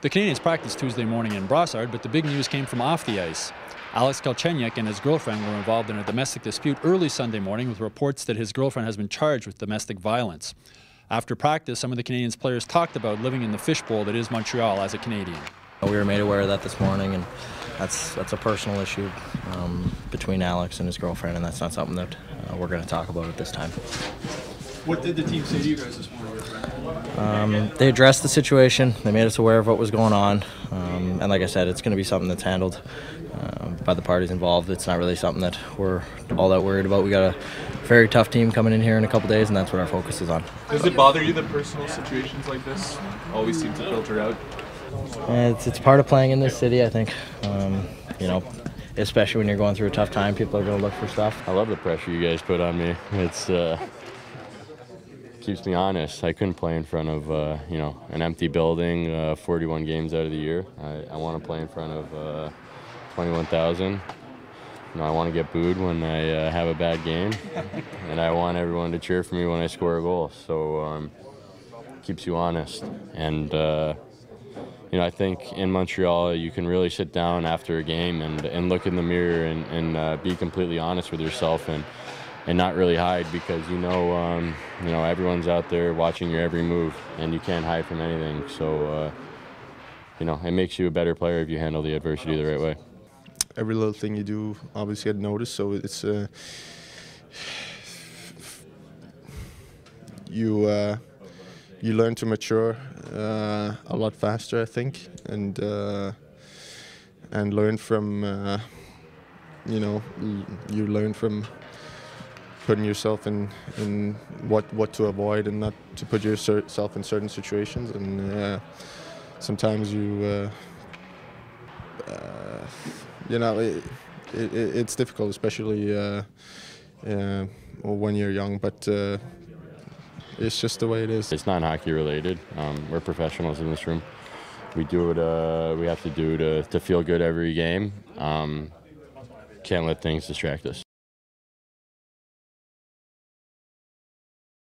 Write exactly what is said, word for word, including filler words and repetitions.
The Canadiens practiced Tuesday morning in Brossard, but the big news came from off the ice. Alex Galchenyuk and his girlfriend were involved in a domestic dispute early Sunday morning, with reports that his girlfriend has been charged with domestic violence. After practice, some of the Canadiens players talked about living in the fishbowl that is Montreal as a Canadian. We were made aware of that this morning, and that's that's a personal issue um, between Alex and his girlfriend, and that's not something that uh, we're going to talk about at this time. What did the team say to you guys this morning? Um, they addressed the situation. They made us aware of what was going on, um, and like I said, it's going to be something that's handled uh, by the parties involved. It's not really something that we're all that worried about. We got a very tough team coming in here in a couple days, and that's what our focus is on. Does it bother you that personal situations like this always seem to filter out? And it's, it's part of playing in this city, I think. Um, you know, especially when you're going through a tough time, people are going to look for stuff. I love the pressure you guys put on me. It's uh, keeps me honest. I couldn't play in front of uh, you know, an empty building, uh, forty-one games out of the year. I, I want to play in front of uh, twenty-one thousand. You know, I want to get booed when I uh, have a bad game, and I want everyone to cheer for me when I score a goal. So um, keeps you honest. And Uh, You know, I think in Montreal you can really sit down after a game and, and look in the mirror and, and uh, be completely honest with yourself and and not really hide, because you know um, you know everyone's out there watching your every move and you can't hide from anything. So uh, you know, it makes you a better player if you handle the adversity the right way. Every little thing you do obviously get noticed. So it's uh, you. Uh, You learn to mature uh, a lot faster, I think, and uh, and learn from uh, you know you learn from putting yourself in in what what to avoid and not to put yourself in certain situations, and uh, sometimes you uh, uh, you know it, it, it's difficult, especially uh, uh, when you're young, but. Uh, It's just the way it is. It's not hockey related. Um, we're professionals in this room. We do what uh, we have to do to, to feel good every game. Um, can't let things distract us.